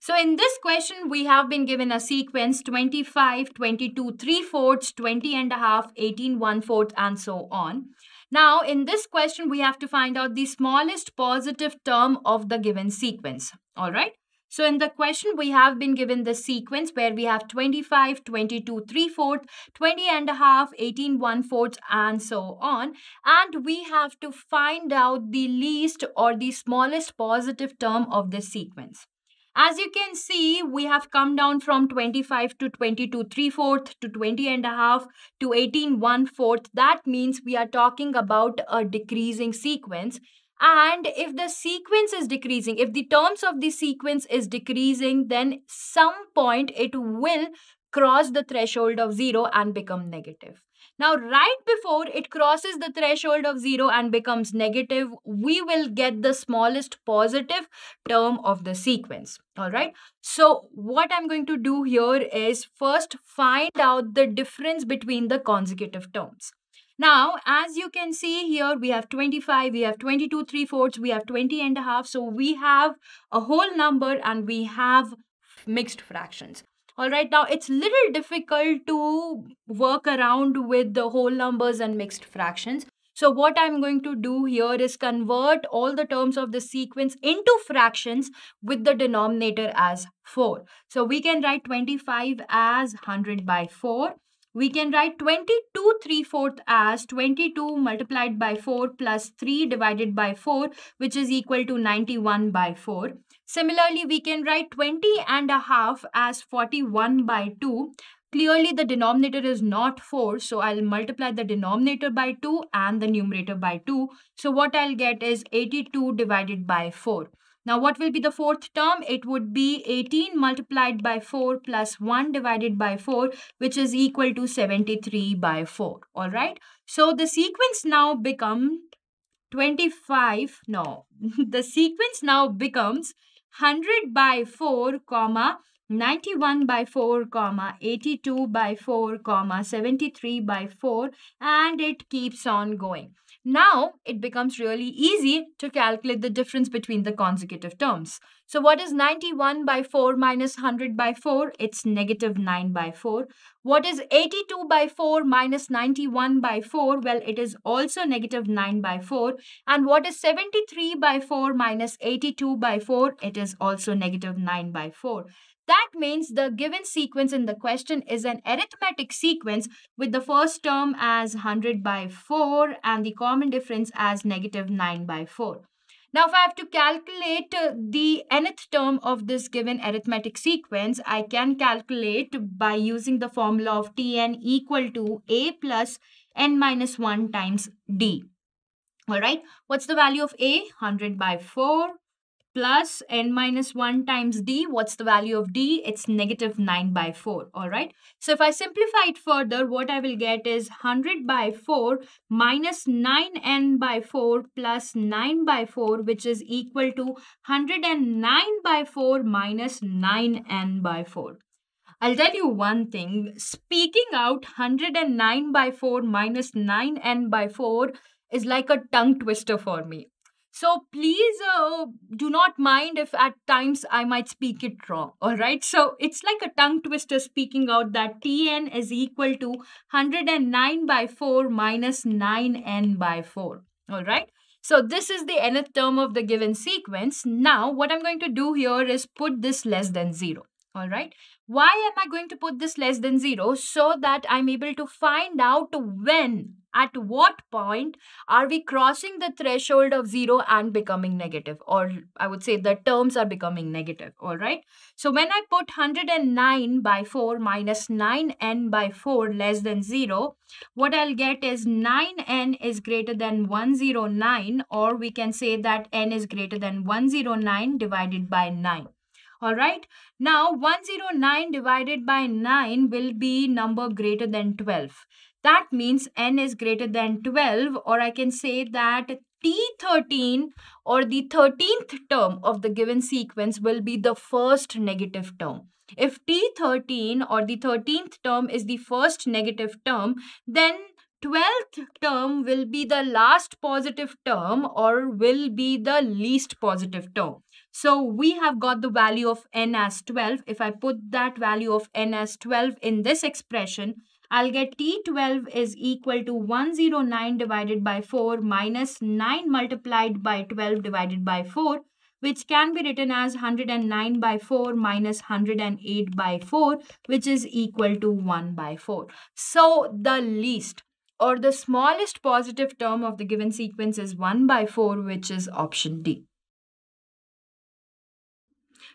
So in this question, we have been given a sequence 25, 22, 3/4, 20 and a half, 18, 1/4 and so on. Now in this question, we have to find out the smallest positive term of the given sequence. All right. So in the question, we have been given the sequence where we have 25, 22, 3/4, 20 and a half, 18, 1/4 and so on. And we have to find out the least or the smallest positive term of this sequence. As you can see, we have come down from 25 to 22, 3/4 to 20 and a half to 18, 1/4. That means we are talking about a decreasing sequence. And if the sequence is decreasing, if the terms of the sequence is decreasing, then some point it will cross the threshold of 0 and become negative. Now, right before it crosses the threshold of 0 and becomes negative, we will get the smallest positive term of the sequence. All right. So what I'm going to do here is first find out the difference between the consecutive terms. Now, as you can see here, we have 25, we have 22, 3/4, we have 20 and a half. So we have a whole number and we have mixed fractions. All right, now it's little difficult to work around with the whole numbers and mixed fractions. So what I'm going to do here is convert all the terms of the sequence into fractions with the denominator as 4. So we can write 25 as 100 by 4. We can write 22 3/4 as 22 multiplied by 4 plus 3 divided by 4, which is equal to 91 by 4. Similarly, we can write 20 and a half as 41 by 2. Clearly, the denominator is not 4, so I'll multiply the denominator by 2 and the numerator by 2. So what I'll get is 82 divided by 4. Now, what will be the fourth term? It would be 18 multiplied by 4 plus 1 divided by 4, which is equal to 73 by 4. All right. So the sequence now becomes 25. No, the sequence now becomes 100 by 4, 91 by 4, 82 by 4, 73 by 4, and it keeps on going. Now, it becomes really easy to calculate the difference between the consecutive terms. So what is 91 by 4 minus 100 by 4? It's negative 9 by 4. What is 82 by 4 minus 91 by 4? Well, it is also negative 9 by 4. And what is 73 by 4 minus 82 by 4? It is also negative 9 by 4. That means the given sequence in the question is an arithmetic sequence with the first term as 100 by 4 and the common difference as negative 9 by 4. Now, if I have to calculate the nth term of this given arithmetic sequence, I can calculate by using the formula of Tn equal to A plus n minus 1 times D. All right. What's the value of A? 100 by 4. Plus n minus 1 times d. What's the value of d? It's negative 9 by 4. All right. So if I simplify it further, what I will get is 100 by 4 minus 9n by 4 plus 9 by 4, which is equal to 109 by 4 minus 9n by 4. I'll tell you one thing. Speaking out 109 by 4 minus 9n by 4 is like a tongue twister for me. So please do not mind if at times I might speak it wrong, all right? So it's like a tongue twister speaking out that Tn is equal to 109 by 4 minus 9n by 4, all right? So this is the nth term of the given sequence. Now, what I'm going to do here is put this less than 0, all right? Why am I going to put this less than 0? So that I'm able to find out when. At what point are we crossing the threshold of 0 and becoming negative? Or I would say the terms are becoming negative, all right? So when I put 109 by 4 minus 9n by 4 less than 0, what I'll get is 9n is greater than 109, or we can say that n is greater than 109 divided by 9. All right. Now, 109 divided by 9 will be number greater than 12. That means n is greater than 12, or I can say that T13 or the 13th term of the given sequence will be the first negative term. If T13 or the 13th term is the first negative term, then 12th term will be the last positive term or will be the least positive term. So we have got the value of n as 12. If I put that value of n as 12 in this expression, I'll get T12 is equal to 109 divided by 4 minus 9 multiplied by 12 divided by 4, which can be written as 109 by 4 minus 108 by 4, which is equal to 1 by 4. So the least or the smallest positive term of the given sequence is 1 by 4, which is option D.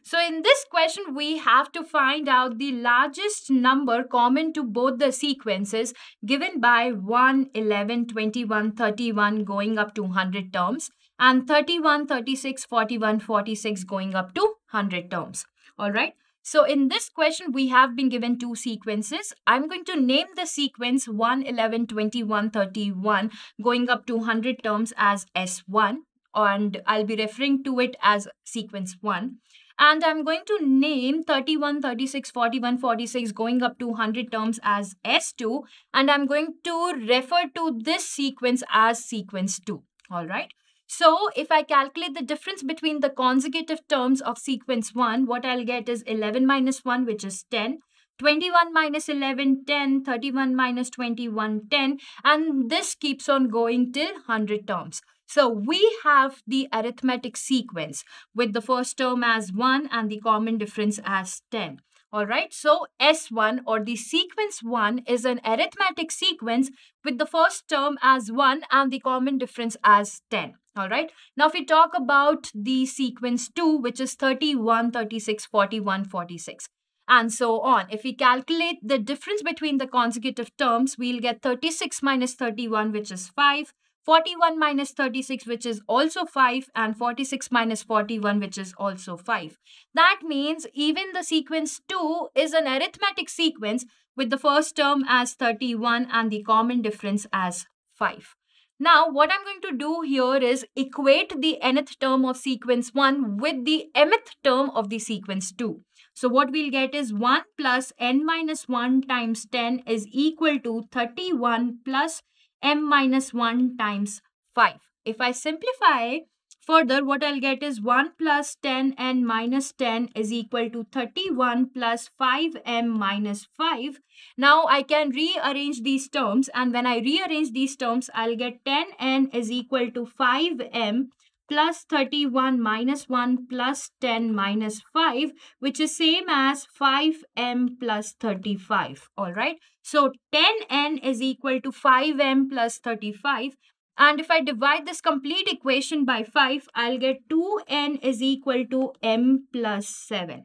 So in this question, we have to find out the largest number common to both the sequences given by 1, 11, 21, 31 going up to 100 terms and 31, 36, 41, 46 going up to 100 terms. All right. So in this question, we have been given two sequences. I'm going to name the sequence 1, 11, 21, 31 going up to 100 terms as S1, and I'll be referring to it as sequence 1. And I'm going to name 31, 36, 41, 46 going up to 100 terms as S2. And I'm going to refer to this sequence as sequence 2. All right. So if I calculate the difference between the consecutive terms of sequence 1, what I'll get is 11 minus 1, which is 10. 21 minus 11, 10. 31 minus 21, 10. And this keeps on going till 100 terms. So we have the arithmetic sequence with the first term as 1 and the common difference as 10. All right. So S1 or the sequence 1 is an arithmetic sequence with the first term as 1 and the common difference as 10. All right. Now, if we talk about the sequence 2, which is 31, 36, 41, 46. And so on. If we calculate the difference between the consecutive terms, we'll get 36 minus 31, which is 5. 41 minus 36, which is also 5, and 46 minus 41, which is also 5. That means even the sequence 2 is an arithmetic sequence with the first term as 31 and the common difference as 5. Now, what I'm going to do here is equate the nth term of sequence 1 with the mth term of the sequence 2. So what we'll get is 1 plus n minus 1 times 10 is equal to 31 plus m minus 1 times 5. If I simplify further, what I'll get is 1 plus 10n minus 10 is equal to 31 plus 5m minus 5. Now I can rearrange these terms, and when I rearrange these terms, I'll get 10n is equal to 5m plus 31 minus 1 plus 10 minus 5, which is same as 5m plus 35. All right. So 10n is equal to 5m plus 35. And if I divide this complete equation by 5, I'll get 2n is equal to m plus 7.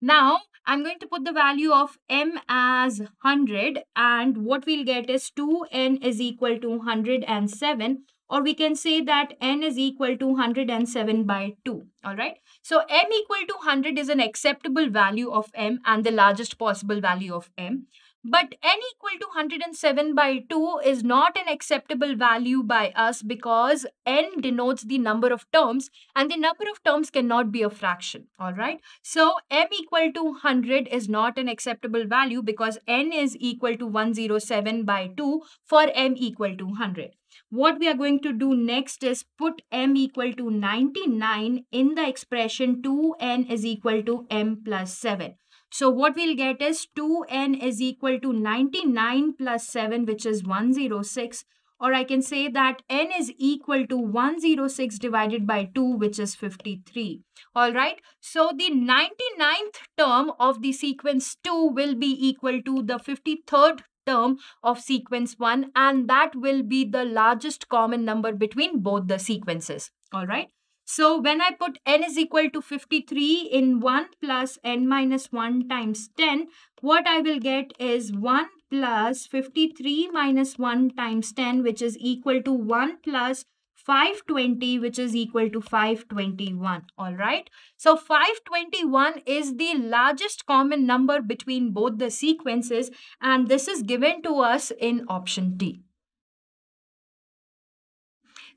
Now, I'm going to put the value of m as 100. And what we'll get is 2n is equal to 107. Or we can say that n is equal to 107 by 2. All right. So m equal to 100 is an acceptable value of m and the largest possible value of m. But n equal to 107 by 2 is not an acceptable value by us because n denotes the number of terms and the number of terms cannot be a fraction. All right. So m equal to 100 is not an acceptable value because n is equal to 107 by 2 for m equal to 100. What we are going to do next is put m equal to 99 in the expression 2n is equal to m plus 7. So what we'll get is 2n is equal to 99 plus 7, which is 106. Or I can say that n is equal to 106 divided by 2, which is 53. All right. So the 99th term of the sequence 2 will be equal to the 53rd term of sequence 1. And that will be the largest common number between both the sequences. All right. So when I put n is equal to 53 in 1 plus n minus 1 times 10, what I will get is 1 plus 53 minus 1 times 10, which is equal to 1 plus 520, which is equal to 521. All right. So 521 is the largest common number between both the sequences, and this is given to us in option D.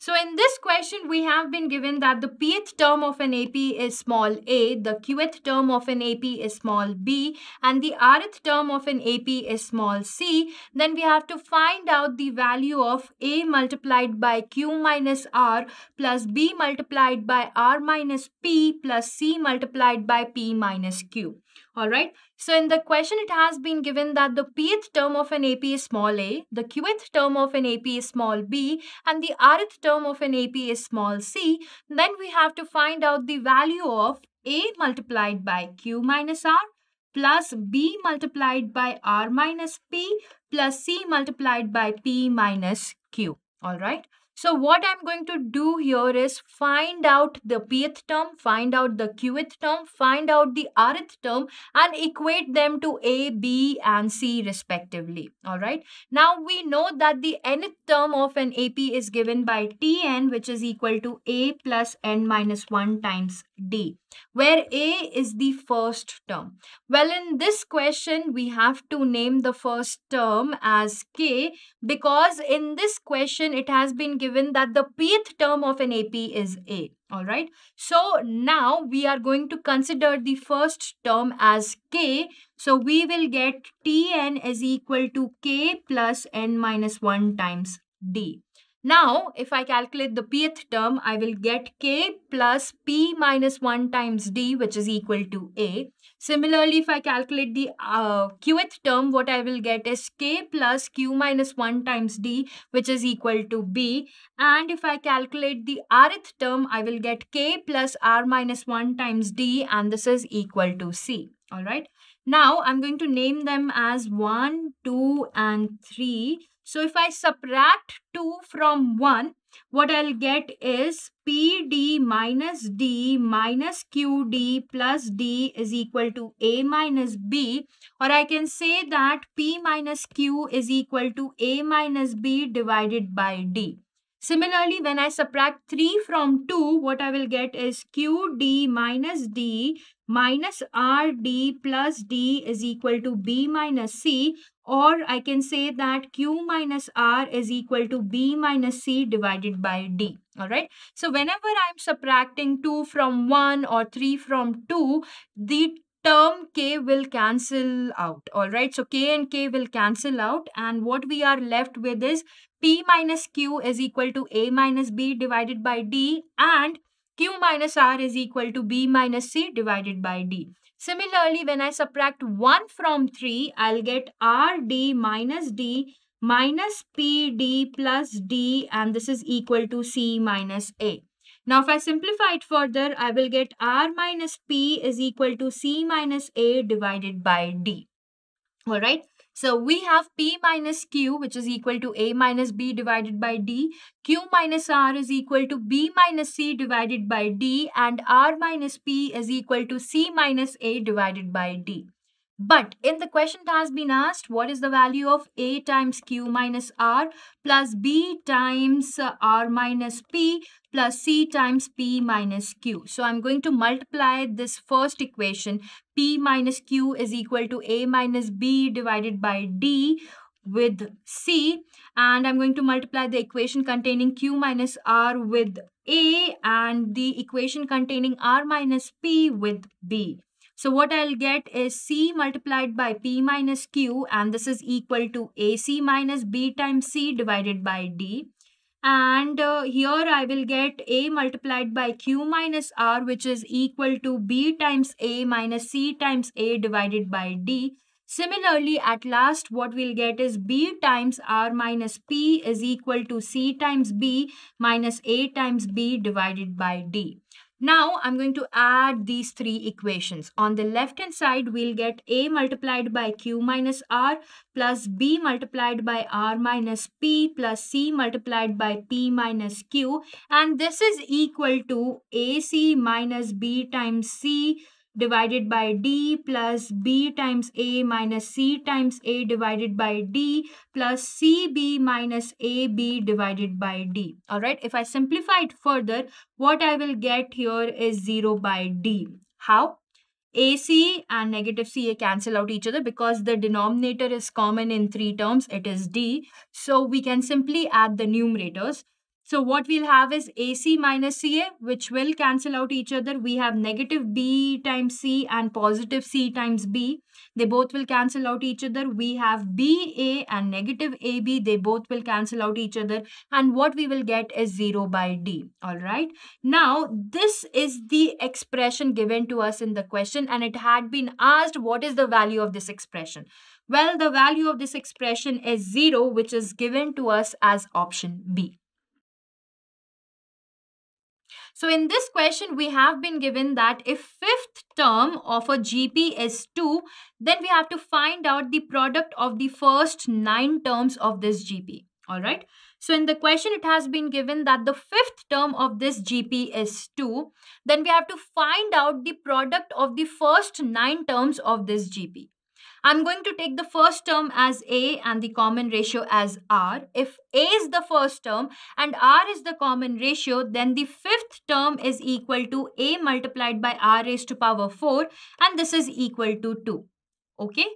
So in this question, we have been given that the pth term of an AP is small a, the qth term of an AP is small b, and the rth term of an AP is small c. Then we have to find out the value of a multiplied by q minus r plus b multiplied by r minus p plus c multiplied by p minus q. Alright, so in the question it has been given that the pth term of an AP is small a, the qth term of an AP is small b, and the rth term of an AP is small c. Then we have to find out the value of a multiplied by q minus r plus b multiplied by r minus p plus c multiplied by p minus q. Alright. So what I'm going to do here is find out the pth term, find out the qth term, find out the rth term, and equate them to a, b and c respectively. Alright. Now we know that the nth term of an AP is given by Tn, which is equal to a plus n minus 1 times d, where a is the first term. Well, in this question we have to name the first term as k, because in this question it has been given that the pth term of an AP is a. Alright, so now we are going to consider the first term as k. So we will get Tn is equal to k plus n minus 1 times d. Now, if I calculate the pth term, I will get k plus p minus 1 times d, which is equal to a. Similarly, if I calculate the qth term, what I will get is k plus q minus 1 times d, which is equal to b. And if I calculate the rth term, I will get k plus r minus 1 times d, and this is equal to c. Alright. Now, I'm going to name them as 1, 2 and 3. So if I subtract 2 from 1, what I'll get is PD minus D minus QD plus D is equal to A minus B. Or I can say that P minus Q is equal to A minus B divided by D. Similarly, when I subtract 3 from 2, what I will get is QD minus D minus RD plus D is equal to B minus C. Or I can say that Q minus R is equal to B minus C divided by D. Alright. So whenever I'm subtracting 2 from 1 or 3 from 2, the term k will cancel out. Alright. So k and k will cancel out. And what we are left with is P minus Q is equal to A minus B divided by D. And Q minus R is equal to B minus C divided by D. Similarly, when I subtract 1 from 3, I'll get RD minus D minus PD plus D, and this is equal to C minus A. Now, if I simplify it further, I will get R minus P is equal to C minus A divided by D. Alright. So we have P minus Q, which is equal to A minus B divided by D. Q minus R is equal to B minus C divided by D. And R minus P is equal to C minus A divided by D. But in the question that has been asked, what is the value of A times Q minus R plus B times R minus P plus C times P minus Q? So I'm going to multiply this first equation. P minus Q is equal to A minus B divided by D with C. And I'm going to multiply the equation containing Q minus R with A and the equation containing R minus P with B. So what I'll get is C multiplied by P minus Q, and this is equal to AC minus B times C divided by D. And here I will get A multiplied by Q minus R, which is equal to B times A minus C times A divided by D. Similarly, at last what we'll get is B times R minus P is equal to C times B minus A times B divided by D. Now, I'm going to add these three equations. On the left-hand side, we'll get A multiplied by Q minus R plus B multiplied by R minus P plus C multiplied by P minus Q. And this is equal to AC minus B times C divided by D plus B times A minus C times A divided by D plus CB minus AB divided by D. Alright, if I simplify it further, what I will get here is 0 by D. How? AC and negative CA cancel out each other because the denominator is common in three terms, it is D. So we can simply add the numerators. So what we'll have is AC minus CA, which will cancel out each other. We have negative B times C and positive C times B. They both will cancel out each other. We have BA and negative AB. They both will cancel out each other. And what we will get is 0 by D. All right. Now, this is the expression given to us in the question. And it had been asked, what is the value of this expression? Well, the value of this expression is 0, which is given to us as option B. So in this question, we have been given that if fifth term of a GP is 2, then we have to find out the product of the first 9 terms of this GP. All right. So in the question, it has been given that the fifth term of this GP is 2. Then we have to find out the product of the first 9 terms of this GP. I'm going to take the first term as A and the common ratio as R. If A is the first term and R is the common ratio, then the fifth term is equal to A multiplied by R raised to power 4, and this is equal to 2. Okay.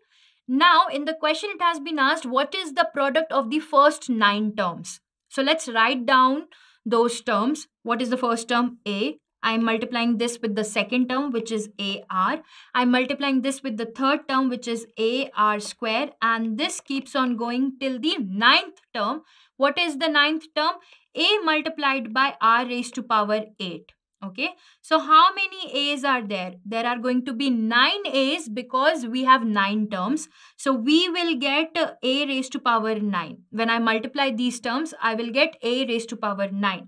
Now, in the question, it has been asked, what is the product of the first 9 terms? So let's write down those terms. What is the first term? A. I'm multiplying this with the second term, which is AR. I'm multiplying this with the third term, which is AR square. And this keeps on going till the 9th term. What is the 9th term? A multiplied by R raised to power 8. Okay. So how many A's are there? There are going to be 9 A's because we have 9 terms. So we will get A raised to power 9. When I multiply these terms, I will get A raised to power 9.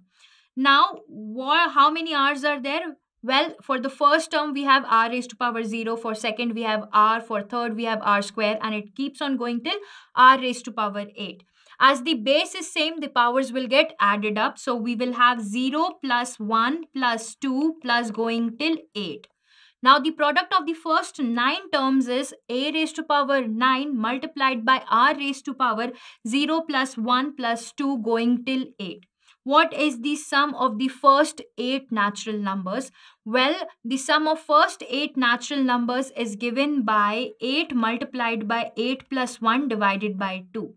Now, how many R's are there? Well, for the first term, we have R raised to power 0. For second, we have R. For third, we have R square. And it keeps on going till R raised to power 8. As the base is same, the powers will get added up. So we will have 0 plus 1 plus 2 plus going till 8. Now, the product of the first 9 terms is A raised to power 9 multiplied by R raised to power 0 plus 1 plus 2 going till 8. What is the sum of the first 8 natural numbers? Well, the sum of first 8 natural numbers is given by 8 multiplied by 8 plus 1 divided by 2.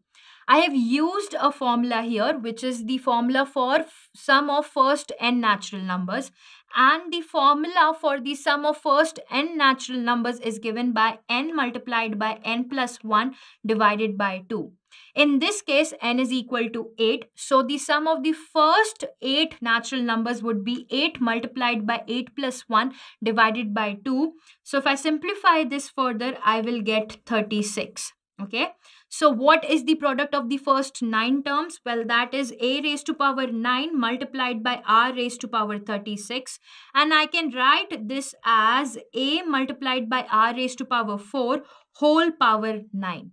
I have used a formula here, which is the formula for sum of first n natural numbers. And the formula for the sum of first n natural numbers is given by n multiplied by n plus 1 divided by 2. In this case, n is equal to 8. So the sum of the first 8 natural numbers would be 8 multiplied by 8 plus 1 divided by 2. So if I simplify this further, I will get 36. Okay. So what is the product of the first 9 terms? Well, that is A raised to power 9 multiplied by R raised to power 36. And I can write this as A multiplied by R raised to power 4 whole power 9.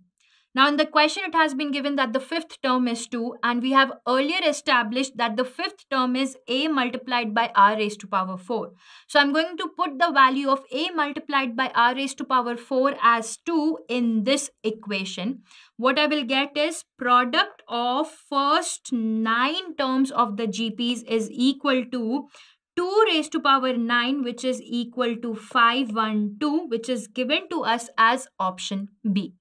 Now, in the question, it has been given that the fifth term is 2, and we have earlier established that the fifth term is A multiplied by R raised to power 4. So I'm going to put the value of A multiplied by R raised to power 4 as 2 in this equation. What I will get is product of first 9 terms of the GPs is equal to 2 raised to power 9, which is equal to 512, which is given to us as option B.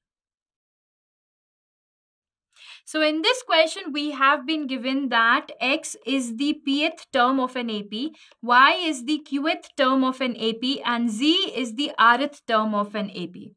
So in this question, we have been given that X is the pth term of an AP, Y is the qth term of an AP, and Z is the rth term of an AP.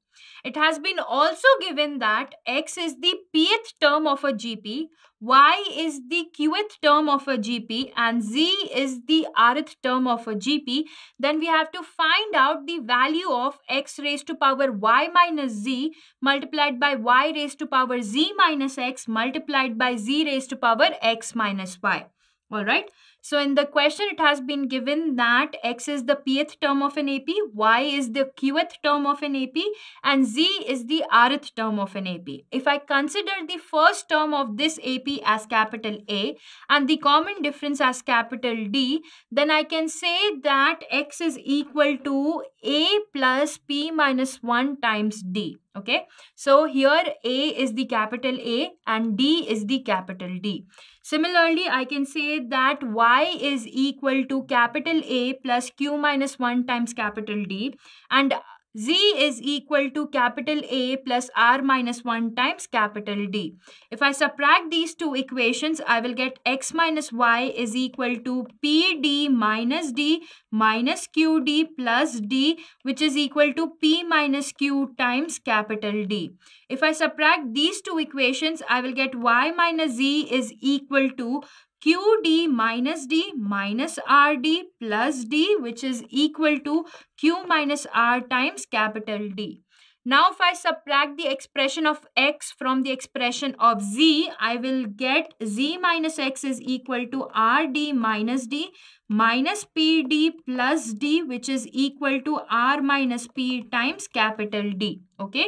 It has been also given that X is the pth term of a GP, Y is the qth term of a GP, and Z is the rth term of a GP. Then we have to find out the value of X raised to power Y minus Z multiplied by Y raised to power Z minus X multiplied by Z raised to power X minus Y. All right. So in the question, it has been given that X is the pth term of an AP, Y is the qth term of an AP, and Z is the rth term of an AP. If I consider the first term of this AP as capital A and the common difference as capital D, then I can say that X is equal to A plus P minus 1 times D. Okay. So here A is the capital A and D is the capital D. Similarly, I can say that Y is equal to capital A plus Q minus 1 times capital D, and Z is equal to capital A plus R minus 1 times capital D. If I subtract these two equations, I will get X minus Y is equal to PD minus D minus QD plus D, which is equal to P minus Q times capital D. If I subtract these two equations, I will get Y minus Z is equal to QD minus D minus RD plus D, which is equal to Q minus R times capital D. Now, if I subtract the expression of X from the expression of Z, I will get Z minus X is equal to RD minus D minus PD plus D, which is equal to R minus P times capital D. Okay,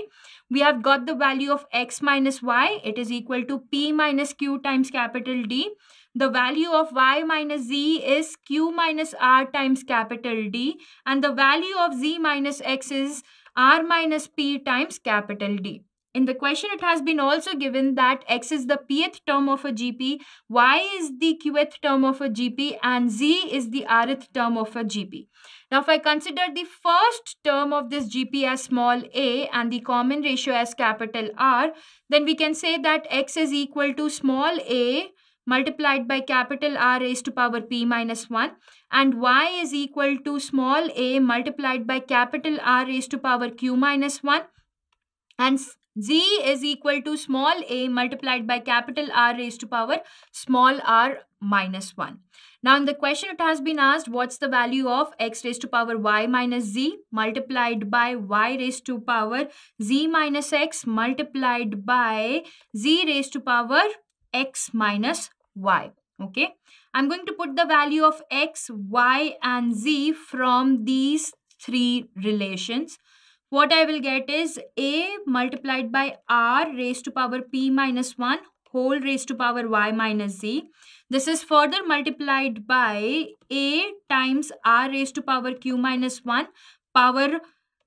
we have got the value of X minus Y. It is equal to P minus Q times capital D. The value of Y minus Z is Q minus R times capital D. And the value of Z minus X is R minus P times capital D. In the question, it has been also given that X is the pth term of a GP, Y is the qth term of a GP, and Z is the rth term of a GP. Now, if I consider the first term of this GP as small a and the common ratio as capital R, then we can say that X is equal to small a multiplied by capital R raised to power P minus 1, and Y is equal to small a multiplied by capital R raised to power Q minus 1, and Z is equal to small a multiplied by capital R raised to power small r minus 1. Now, in the question, it has been asked what's the value of X raised to power Y minus Z multiplied by Y raised to power Z minus X multiplied by Z raised to power X minus Y. Okay, I'm going to put the value of X, Y and Z from these three relations. What I will get is a multiplied by R raised to power P minus 1 whole raised to power Y minus Z. This is further multiplied by a times R raised to power Q minus 1 power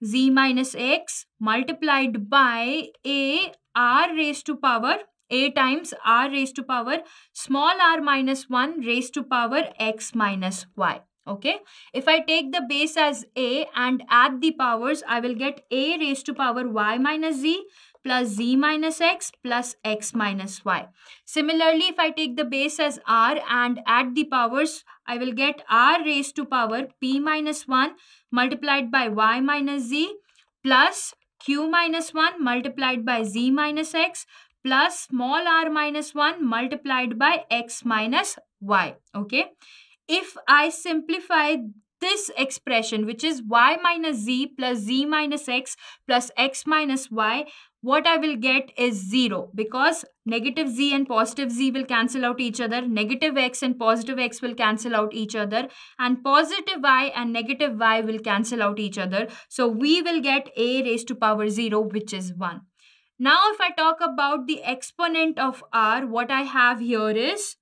Z minus X multiplied by a R raised to power a times R raised to power small r minus 1 raised to power X minus Y. Okay, if I take the base as a and add the powers, I will get a raised to power Y minus Z plus Z minus X plus X minus Y. Similarly, if I take the base as r and add the powers, I will get r raised to power P minus 1 multiplied by Y minus Z plus Q minus 1 multiplied by Z minus X plus small r minus 1 multiplied by X minus Y. Okay, if I simplify this expression, which is Y minus Z plus Z minus X plus X minus Y, what I will get is 0, because negative Z and positive Z will cancel out each other, negative X and positive X will cancel out each other, and positive Y and negative Y will cancel out each other. So we will get a raised to power 0, which is 1. Now, if I talk about the exponent of R, what I have here is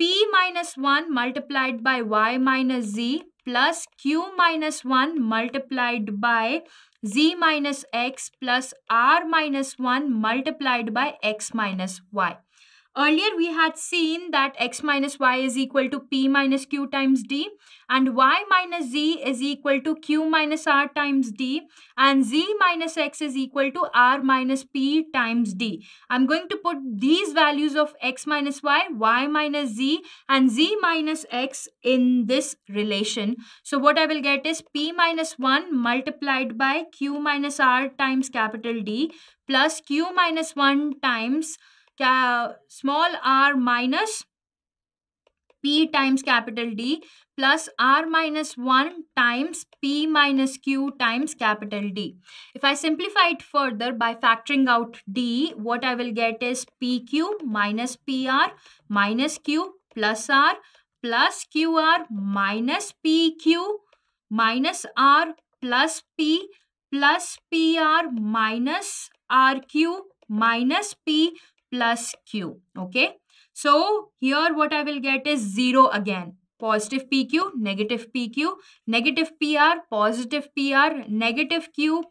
P minus 1 multiplied by Y minus Z plus Q minus 1 multiplied by Z minus X plus R minus 1 multiplied by X minus Y. Earlier, we had seen that X minus Y is equal to P minus Q times D, and Y minus Z is equal to Q minus R times D, and Z minus X is equal to R minus P times D. I'm going to put these values of X minus Y, Y minus Z, and Z minus X in this relation. So what I will get is P minus 1 multiplied by Q minus R times capital D plus Q minus 1 times small r minus P times capital D plus R minus 1 times P minus Q times capital D. If I simplify it further by factoring out D, what I will get is PQ minus PR minus Q plus R plus QR minus PQ minus R plus P plus PR minus RQ minus P plus Q. Okay, so here what I will get is 0 again. Positive PQ, negative PR, positive Q,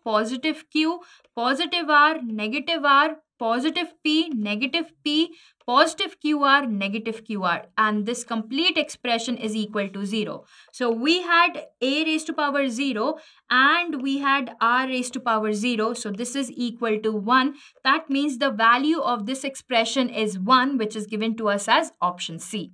positive R, negative R, positive P, negative P, positive QR, negative QR, and this complete expression is equal to 0. So we had A raised to power 0 and we had R raised to power 0. So this is equal to 1. That means the value of this expression is 1, which is given to us as option C.